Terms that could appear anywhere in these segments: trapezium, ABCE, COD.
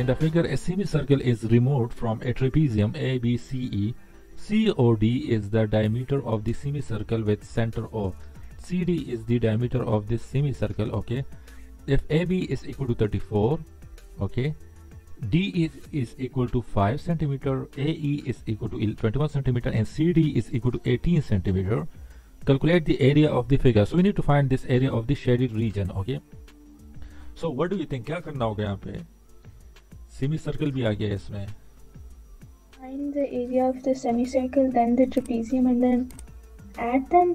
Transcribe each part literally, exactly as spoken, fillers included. In the figure, a semicircle is removed from a trapezium A B C E. C O D is the diameter of the semicircle with center O. C D is the diameter of this semicircle. Okay, if A B is equal to thirty-four, okay, D is, is equal to five centimeters, A E is equal to twenty-one centimeters, and C D is equal to eighteen centimeters. Calculate the area of the figure. So we need to find this area of the shaded region. Okay, so what do you think? क्या करना होगा यहाँ पे? Semicircle भी आ गया इसमें. Find the area of the semicircle, then the trapezium, and then add them.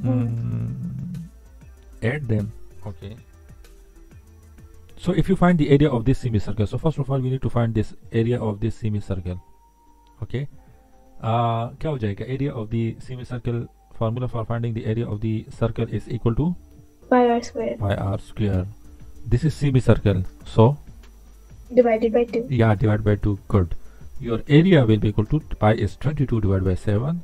Mm. Add them. Okay. So if you find the area of this semicircle, so first of all we need to find this area of this semicircle. Okay. Uh, क्या हो जाएगा? Area of the semicircle. Formula for finding the area of the circle is equal to pi r square. Pi r square. This is semicircle. So divided by two. Yeah, divided by two. Good. Your area will be equal to pi is twenty-two divided by seven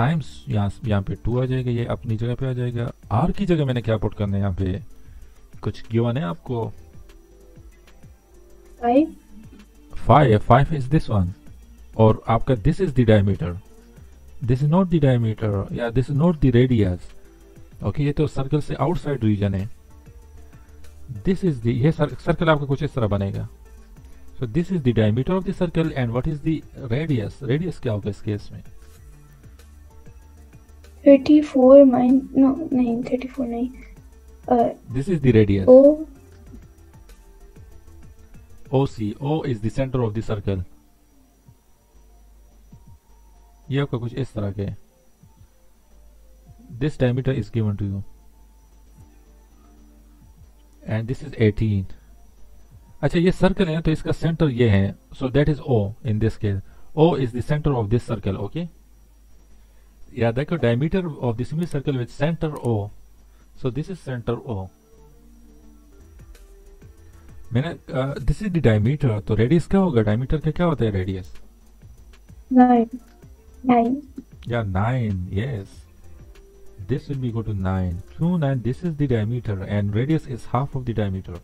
times यहाँ यहाँ पे two आ जाएगा, ये अपनी जगह पे आ जाएगा. R की जगह मैंने क्या पुट करना है यहाँ पे? कुछ गिवन है आपको? Five. Five. Five is this one. और आपका this is the diameter. This is not the diameter. Yeah, this is not the radius. Okay, ये तो सर्कल से outside region है. This is the ये सर्कल आपका कुछ इस तरह बनेगा. So this is the diameter of the circle, and what is the radius? Radius क्या होगा इस केस में? Thirty-four minus no, नहीं thirty-four नहीं. Uh, this is the radius. O. O C. O is the center of the circle. ये आपका कुछ इस तरह के. This diameter is given to you, and this is eighteen. अच्छा ये सर्कल है तो इसका सेंटर ये है, so that is O in this case. O is the center of this circle. Okay, yeah, that is diameter of the semicircle with center O. So this is center O. मैंने uh, this is the diameter. तो radius क्या होगा? Diameter का क्या होता है radius? Nine. Nine. Yeah, nine. Yes. This will be equal to nine. Two nine. This is the diameter, and radius is half of the diameter.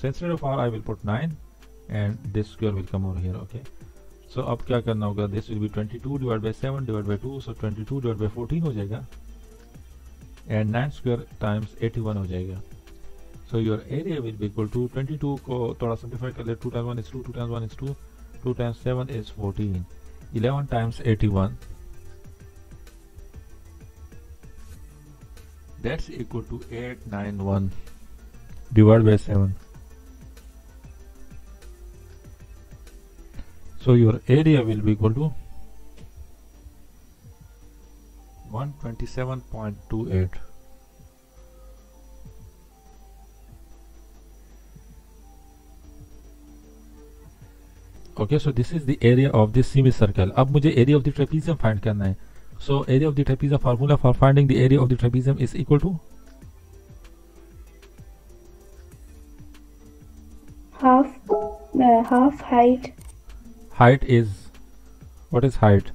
So instead of R I will put nine, and this square will come over here. Okay, so अब क्या करना होगा? This will be twenty-two divided by seven divided by two, so twenty-two divided by fourteen हो जाएगा, and nine square times eighty-one हो जाएगा. So your area will be equal to twenty-two को थोड़ा simplify कर ले. Two times one is two, two times one is two, two times seven is fourteen, eleven times eighty-one. That's equal to eight nine one divided by seven. So your area will be equal to one twenty-seven point two eight. Okay, so this is the area of this semicircle. अब मुझे area of the trapezium find करना है. So area of the trapezium, formula for finding the area of the trapezium is equal to half uh, half height. Height is, what is height?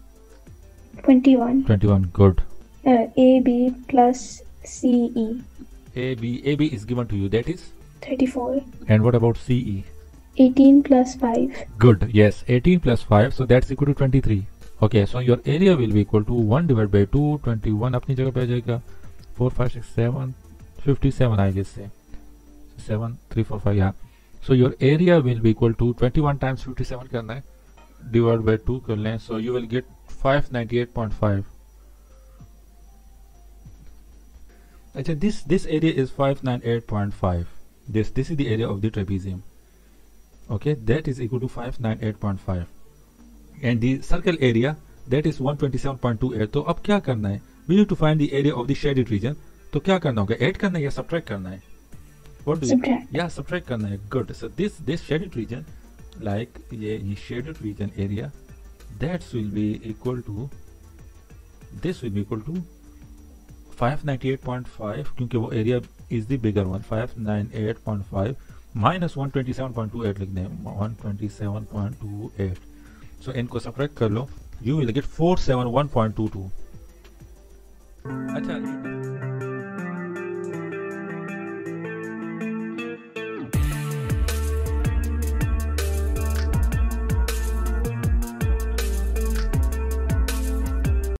Twenty-one. Twenty-one. Good. Uh, A B plus C E. A B A B is given to you. That is thirty-four. And what about C E? Eighteen plus five. Good. Yes, eighteen plus five. So that's equal to twenty-three. Okay. So your area will be equal to one divided by two. Twenty-one. अपनी जगह पे आ जाएगा. Four, five, six, seven, fifty-seven. I guess say seven, three, four, five. Yeah. So your area will be equal to twenty-one times fifty-seven करना है. Divided by two कर लें, so you will get five ninety-eight point five. अच्छा, this this area is five ninety-eight point five. This this is the area of the trapezium. Okay, that is equal to five ninety-eight point five. And the circle area, that is one twenty-seven point two eight. तो अब क्या करना है? We need to find the area of the shaded region. तो क्या करना होगा? Add करना है या subtract करना है? What do you? Subtract. Yeah, subtract करना है. Good. So this this shaded region, like ये ये shaded region area, that will be equal to, this will be equal to five ninety-eight point five, क्योंकि वो area is the bigger one. five ninety-eight point five minus one twenty-seven point two eight लिख दें, one twenty-seven point two eight. So इनको subtract कर लो, you will get four seventy-one point two two. अच्छा